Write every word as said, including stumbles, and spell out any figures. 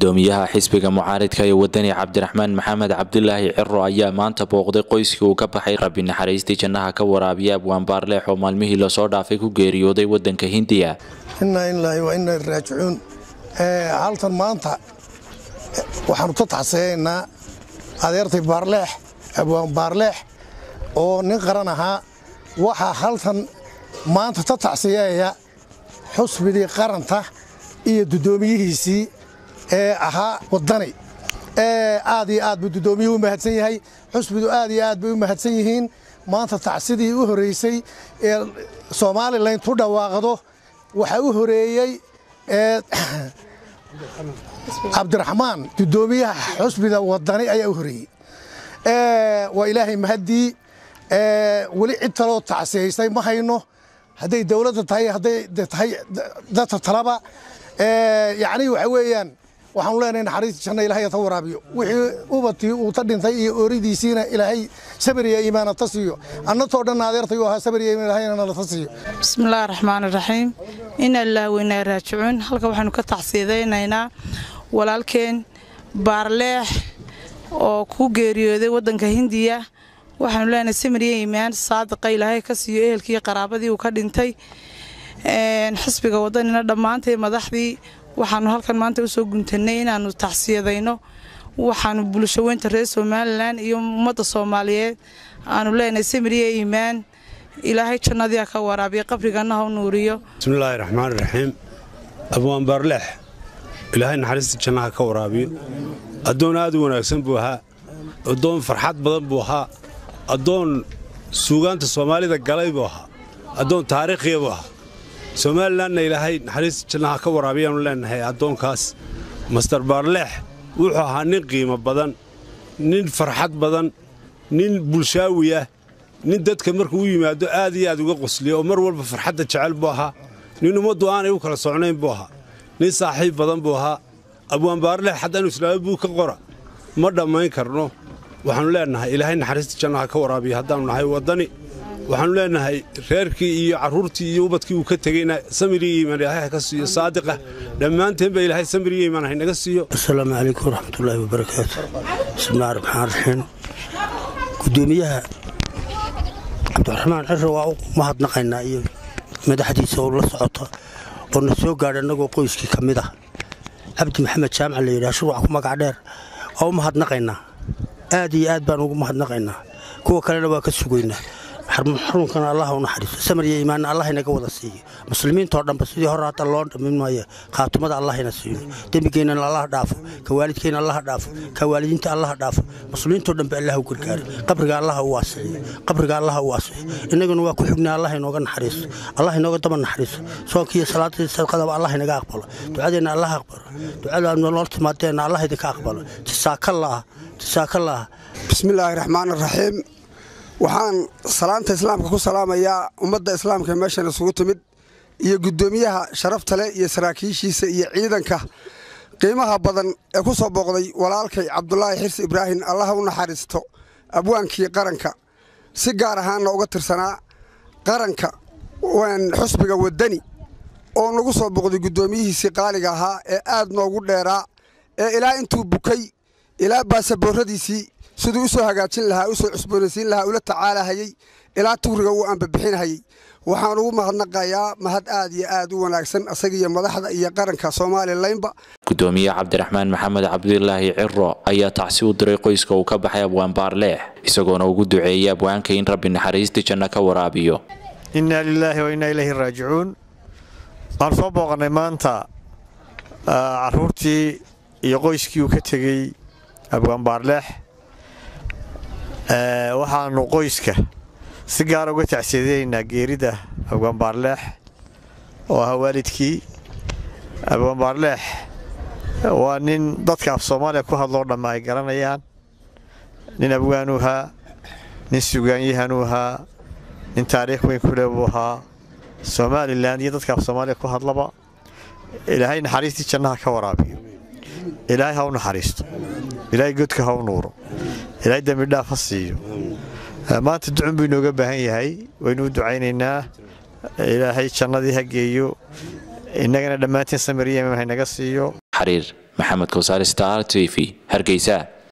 gudoomiyaha xisbiga mucaaridka ee wadani Cabdiraxmaan Maxamed Cabdillaahi Ciro ayaa maanta booqday qoyskii uu ka baxay rabi naxariistii jannaha ka waraabiya Abwaan Baarleex oo maalmihii la soo dhaafay ku geeriyooday wadanka Hindiya. Inna ilaahi wa inna ilaihi raaji'uun. Halkan maanta waxaan ku taxaseynaa adeertay Baarleex Abwaan Baarleex oo nin qaran ahaa waxa halkan maanta taxaseeyay xusbidii qaranta iyo gudoomiyihiisii ee aha wadani ee aad iyo aad gudoomiyu mahadsan yahay xusbidu aad iyo aad bay u mahadsan yihiin maanta tacsidii u horeysay ee Soomaaliland ku dhawaaqdo waxa u horeeyay ee Cabdiraxmaan gudoomiyaha xusbida wadani ayaa u horeeyay ee wa ilaahay mahadii ee wali intalo tacsiisay ma hayno هذه دولة تهي هذه تهي ده تطلبها يعني وعويان وحملنا نحريت شنا إلى هي ثورابيو ووبتي وطردن ثي أريد سينا إلى هي سبري إيمان التصيو أن طردنا ذير ثيوها سبري إيمان هي أن التصيو. بسم الله الرحمن الرحيم إن الله وإنا راجعون هلك وحنو كتعصيدين هنا ولكن بارلح وكوجيريو ذي ودن كهندية waxaan leeyahay samriye iimaan saadiqay ilaahay ka siiyo ehelkii qaraabadii uu ka dhintay ee xisbiga wadanina dhamaantay madaxdii waxaan halkan maanta u soo guntanay inaanu taxsiyadayno waxaan bulsho weynta reer Soomaaliland iyo ummadda Soomaaliyeed aanu leeyahay samriye iimaan ilaahay jannada ka waraabiyo qabrigaana ha nuuriyo bismillaahir rahmaanir rahiim Abwaan Baarleex ilaahay naxariista jannada ka waraabiyo adoon aad u wanaagsan buu ahaa adoon farxad badan buu ahaa أدون سوغانت الصومالية قلبها أدون تاريخها الصومال لنا إلى هاي حريص كنا كبر عبيان لنا هاي أدون كاس مستر بارلح وحها نقيمة بدن نين فرحة بدن نين بلشاوية نين دت كمركوي ما دو آدي آدو قصلي ومر ورب فرحة تشعل بها نين مدو أنا وكلا صعنين بها نين صاحب بدن بها أبوان بارلح حتى نسلاه بوك قرا مرة ما يكرنه waxaan leenahay ilaahay naxariista jannaha ka waraabiyo hadaan nahay wadani waxaan leenahay reerkii iyo caruurtii iyo ubadkii uu ka tagayna samiri iimaan ilaahay ka siiyo saadiqa dhamaanteen ba ilaahay samiri iimaan ay naga siiyo assalaamu alaykum waraxmatullaahi wa barakaatuh bismillaahir rahmaanir rahiim gudoomiyaha Cabdiraxmaan Ciro waa mahadnaqaynaa iyo madaxdiisa oo la socota oo na soo gaadhay anagoo qoyskii kamid ah Cabdi Maxamed Jaamac la yiraahdo shuruuc ku magac dheer oo mahadnaqaynaa آدي آد بانو مهدنا قينا كوا كلا لواك سجوينا حرم حرم كان الله ونحرس سمر إيمان الله ينجو ذسي مسلمين تردم بس يهرات الله من ما يه خاتم الله ينسي تبيكين الله دافو كوالد كين الله دافو كوالد إنت الله دافو مسلمين تردم بالله وكل كار قبر الله واسع قبر الله واسع إننا جنوا كحبنا الله ينوجن حرس الله ينوجن تمن حرس سواء كي صلاة الصلاة الله ينجا أقبله تعادنا الله أقبله تعادنا الله تماتنا الله يدك أقبله تساك الله تساك الله بسم الله الرحمن الرحيم وحان سلامة الإسلام كوكو سلامة يا أمضى الإسلام كماشي نسوط مد يقدميها شرف تلي يسراكيشي سي عيدا كه قيمها بدن أكو صبغضي ولالكي عبد الله حرس إبراهيم الله ونحارستو أبوانكي قرنكا سيجارهان لو قتر سنة قرنكا وين حسبك ودني أو نقص صبغضي قدميه سيقالقها آد نوجود ليرا إلى أنتو بكي إلى باس بورديسي سدو سو هاجاتين لها سو عصبورسين لها ولا تعالى هي إلى تورجو أن ببحين هي وحنو مهنا قيا مهد آدي آدو ونعكسن أصقي ملاحظة يقارن كصومال اللين بق. قدومية عبدالرحمن محمد عبدالله عرّا أي تعسيو دريقيس كوكب حيا أبوان بارليح يسقون وجود دعية أبوان كين رب النحريز تجنك ورابيو. إنا لله وإنا إليه راجعون. أرفع بغنمانتا عرورتي يقيس كيوكتجي أبوان بارليح. waxaan qoyska si gaar ah uga tacsiideynaa geerida Abwaan Baarleex oo ah waalidkii Abwaan Baarleex waa nin dadka Soomaaliya ku hadlo dhamaa ay garanayaan nin abwaan u ahaa nin suugaanyahan u ahaa nin taariikh weyn ku leh u ahaa Soomaaliland iyo dadka Soomaaliya ku hadlaba ilaahay naxariistii jannaha ka waraabiyo ilaahay ha u naxariisto ilaahay godka ha u nuuro ilaahay dambi dhaaf siiyo maanta ducun buu nooga baahan yahay waynu ducaynaynaa ilaahay jannadii ha geeyo inagana dhamaantiin samiriye ma haynaga siiyo حرير محمد كوثار ستار تي في هرقيسة.